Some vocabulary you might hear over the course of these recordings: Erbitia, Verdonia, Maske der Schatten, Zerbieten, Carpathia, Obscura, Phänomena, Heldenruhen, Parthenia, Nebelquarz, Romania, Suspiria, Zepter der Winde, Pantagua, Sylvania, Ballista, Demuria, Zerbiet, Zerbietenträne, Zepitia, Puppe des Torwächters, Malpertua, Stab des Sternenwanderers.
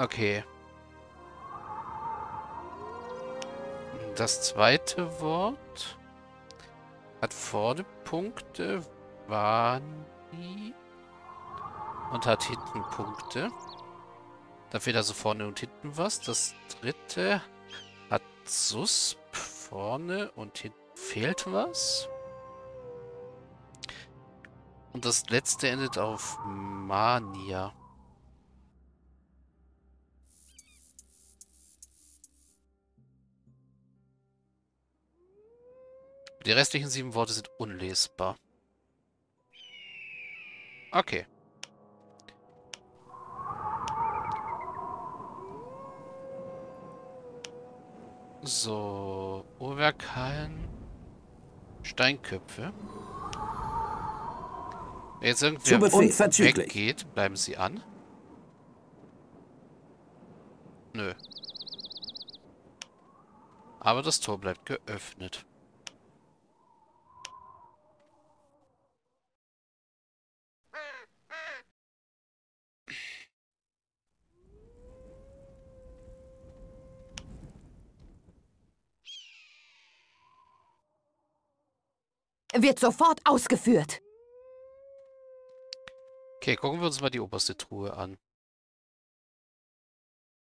Okay. Das zweite Wort hat vorne Punkte, Wani, und hat hinten Punkte. Da fehlt also vorne und hinten was. Das dritte hat Susp, vorne und hinten fehlt was. Und das letzte endet auf Mania. Die restlichen 7 Worte sind unlesbar. Okay. So, Uhrwerkhallen, Steinköpfe. Wenn jetzt irgendwer weggeht, bleiben sie an. Nö. Aber das Tor bleibt geöffnet. Wird sofort ausgeführt. Okay, gucken wir uns mal die oberste Truhe an.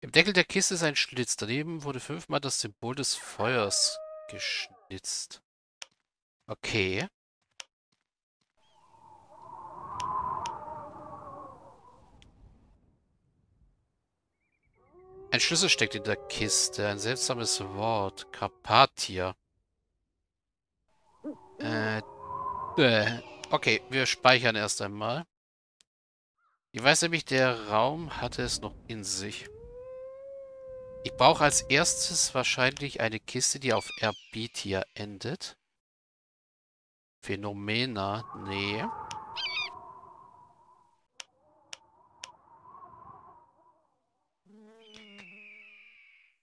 Im Deckel der Kiste ist ein Schlitz. Daneben wurde 5-mal das Symbol des Feuers geschnitzt. Okay. Ein Schlüssel steckt in der Kiste. Ein seltsames Wort. Carpathia. Okay, wir speichern erst einmal. Ich weiß nämlich, der Raum hatte es noch in sich. Ich brauche als erstes wahrscheinlich eine Kiste, die auf Erbitia endet. Phänomena, nee.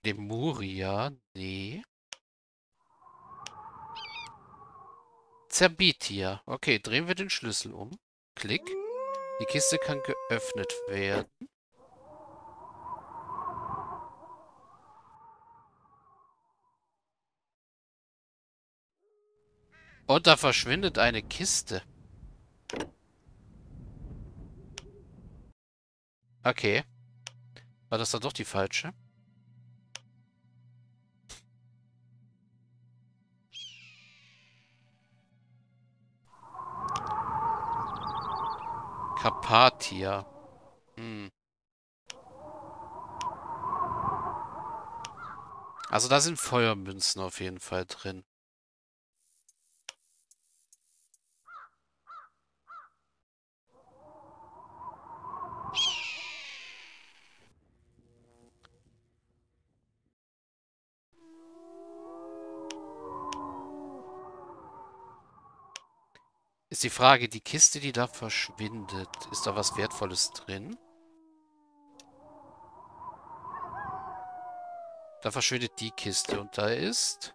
Demuria, nee. Zerbiet. Okay, drehen wir den Schlüssel um. Klick. Die Kiste kann geöffnet werden. Und da verschwindet eine Kiste. Okay. War das dann doch die falsche? Carpathia. Also da sind Feuermünzen auf jeden Fall drin. Ist die Frage, die Kiste, die da verschwindet, ist da was Wertvolles drin? Da verschwindet die Kiste und da ist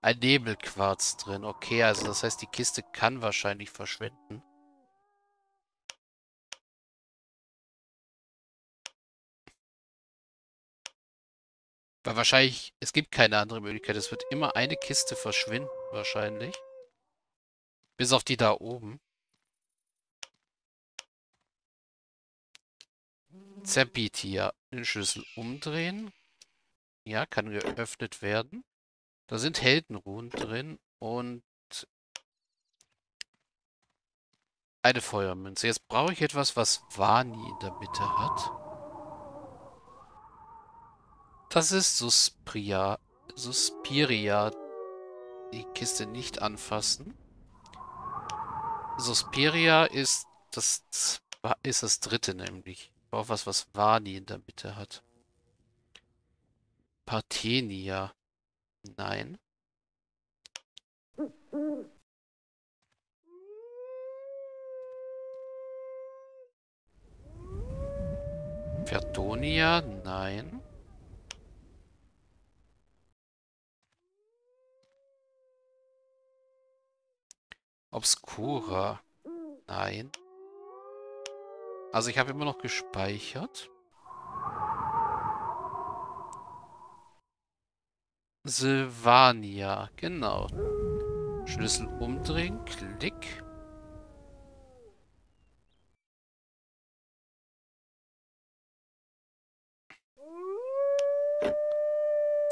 ein Nebelquarz drin. Okay, also das heißt, die Kiste kann wahrscheinlich verschwinden. Weil wahrscheinlich, es gibt keine andere Möglichkeit. Es wird immer eine Kiste verschwinden, wahrscheinlich. Bis auf die da oben. Zepitia. Den Schlüssel umdrehen. Ja, kann geöffnet werden. Da sind Heldenruhen drin und eine Feuermünze. Jetzt brauche ich etwas, was Vani in der Mitte hat. Das ist Suspiria. Suspiria. Die Kiste nicht anfassen. Suspiria ist das dritte nämlich. Ich brauche was, was Vani in der Mitte hat. Parthenia. Nein. Verdonia. Nein. Obscura. Nein. Also ich habe immer noch gespeichert. Sylvania, genau. Schlüssel umdrehen, Klick.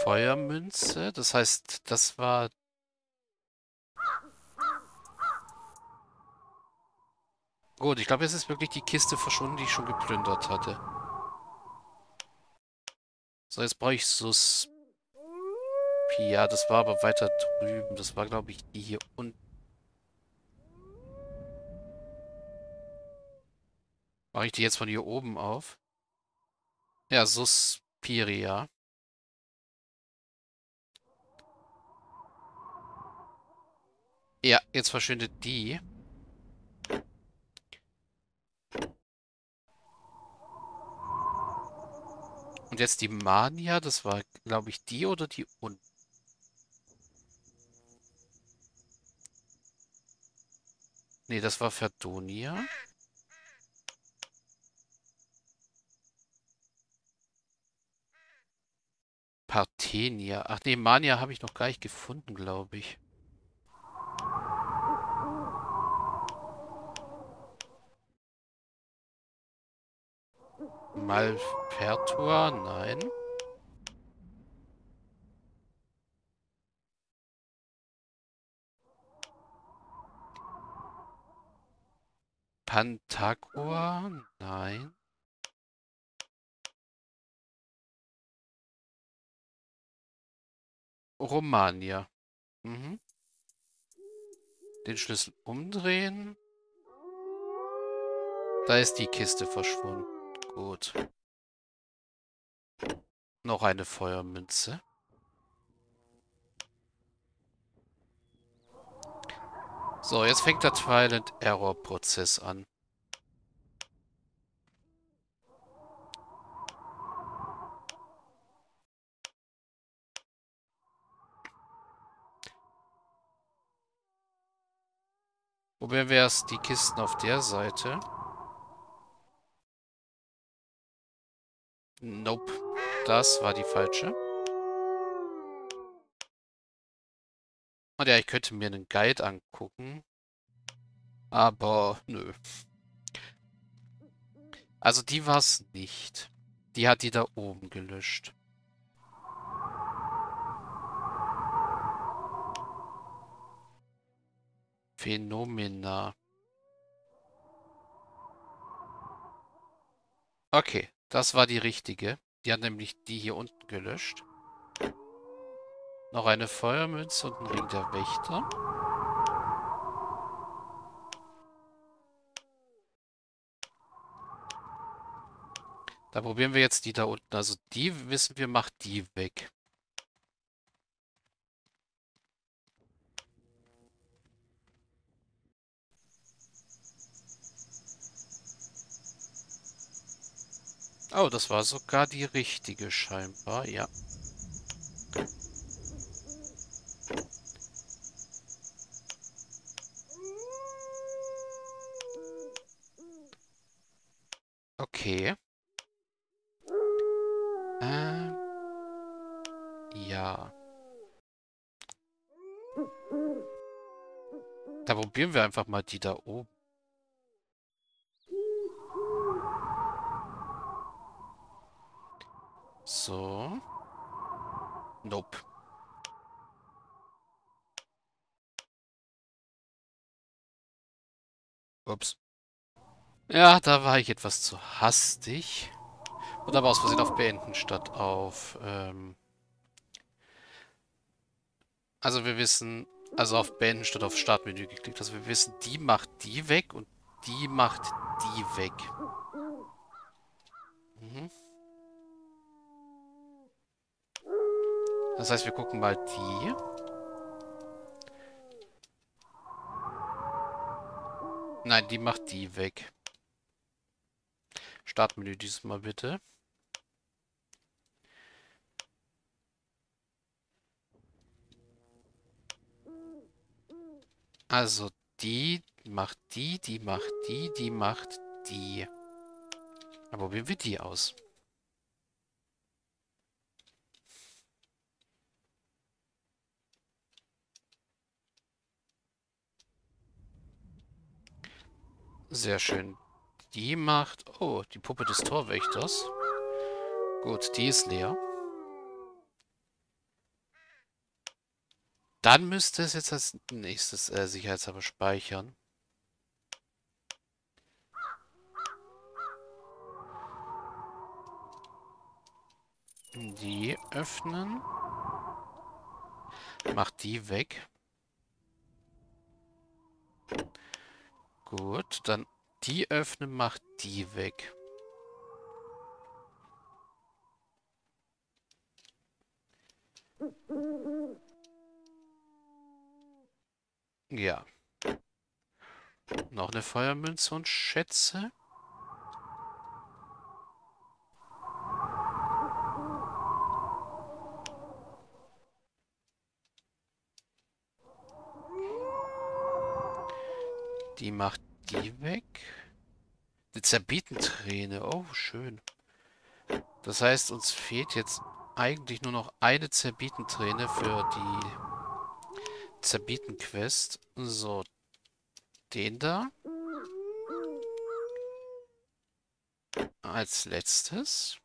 Feuermünze, das heißt, das war... Gut, ich glaube, jetzt ist wirklich die Kiste verschwunden, die ich schon geplündert hatte. So, jetzt brauche ich Suspiria. Das war aber weiter drüben. Das war, glaube ich, die hier unten. Mache ich die jetzt von hier oben auf? Ja, Suspiria. Ja, jetzt verschwindet die. Und jetzt die Mania, das war, glaube ich, die oder die unten. Ne, das war Verdonia. Parthenia. Ach ne, Mania habe ich noch gar nicht gefunden, glaube ich. Malpertua, nein. Pantagua, nein. Romania. Mhm. Den Schlüssel umdrehen. Da ist die Kiste verschwunden. Gut. Noch eine Feuermünze. So, jetzt fängt der Trial and Error Prozess an. Wobei wäre es die Kisten auf der Seite? Nope. Das war die falsche. Und ja, ich könnte mir einen Guide angucken. Aber nö. Also die war es nicht. Die hat die da oben gelöscht. Phänomena. Okay. Das war die richtige. Die hat nämlich die hier unten gelöscht. Noch eine Feuermünze und ein Ring der Wächter. Da probieren wir jetzt die da unten. Also die wissen wir, macht die weg. Oh, das war sogar die richtige scheinbar, ja. Okay. Ja. Da probieren wir einfach mal die da oben. So. Nope. Ups. Ja, da war ich etwas zu hastig. Und da war aus Versehen auf Beenden statt auf... Also wir wissen... Also auf Beenden statt auf Startmenü geklickt. Also wir wissen, die macht die weg und die macht die weg. Mhm. Das heißt, wir gucken mal die. Nein, die macht die weg. Startmenü dieses Mal bitte. Also die macht die, die macht die, die macht die. Aber probieren wir die aus. Sehr schön. Die macht... Oh, die Puppe des Torwächters. Gut, die ist leer. Dann müsste es jetzt als nächstes sicherheitshalber speichern. Die öffnen. Macht die weg. Gut, dann die öffnen, macht die weg. Ja. Noch eine Feuermünze und Schätze. Die macht die weg. Die Zerbietenträne. Oh, schön. Das heißt, uns fehlt jetzt eigentlich nur noch eine Zerbietenträne für die... Zerbieten-Quest. So. Den da. Als letztes.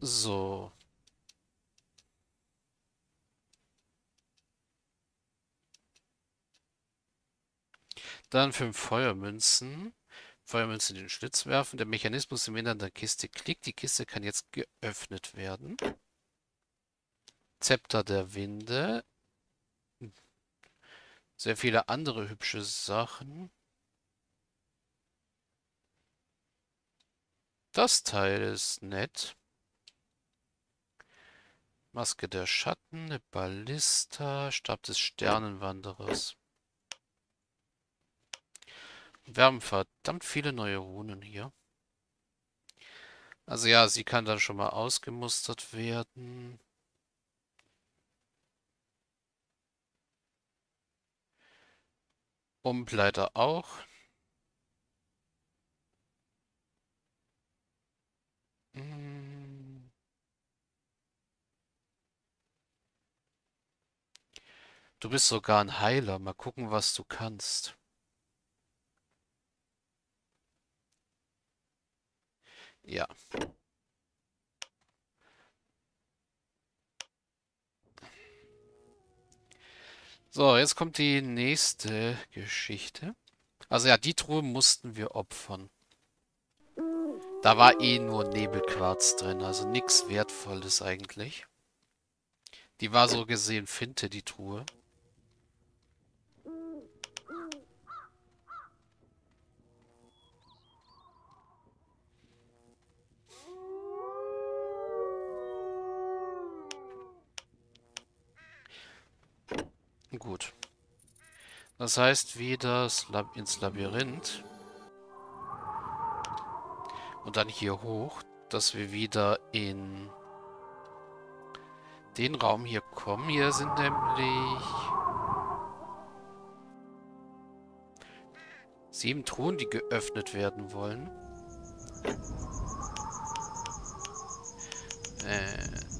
So. Dann 5 Feuermünzen. Feuermünzen in den Schlitz werfen. Der Mechanismus im Innern der Kiste klickt. Die Kiste kann jetzt geöffnet werden. Zepter der Winde. Sehr viele andere hübsche Sachen. Das Teil ist nett. Maske der Schatten. Eine Ballista. Stab des Sternenwanderers. Wir haben verdammt viele neue Runen hier. Also ja, sie kann dann schon mal ausgemustert werden. Umbleiter auch. Du bist sogar ein Heiler. Mal gucken, was du kannst. Ja. So, jetzt kommt die nächste Geschichte. Also ja, die Truhe mussten wir opfern. Da war eh nur Nebelquarz drin, also nichts Wertvolles eigentlich. Die war so gesehen Finte, die Truhe. Gut. Das heißt, wieder ins Labyrinth. Und dann hier hoch, dass wir wieder in den Raum hier kommen. Hier sind nämlich 7 Truhen, die geöffnet werden wollen.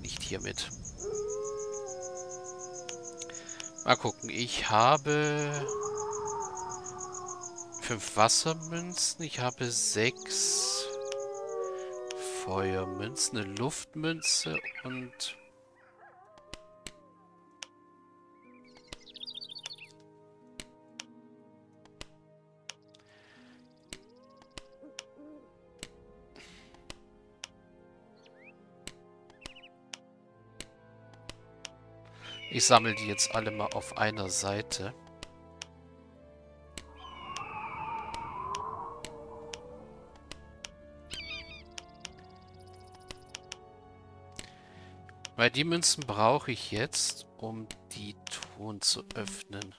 Nicht hiermit. Mal gucken, ich habe 5 Wassermünzen, ich habe 6 Feuermünzen, eine Luftmünze und ich sammle die jetzt alle mal auf einer Seite. Weil die Münzen brauche ich jetzt, um die Truhen zu öffnen.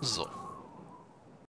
So.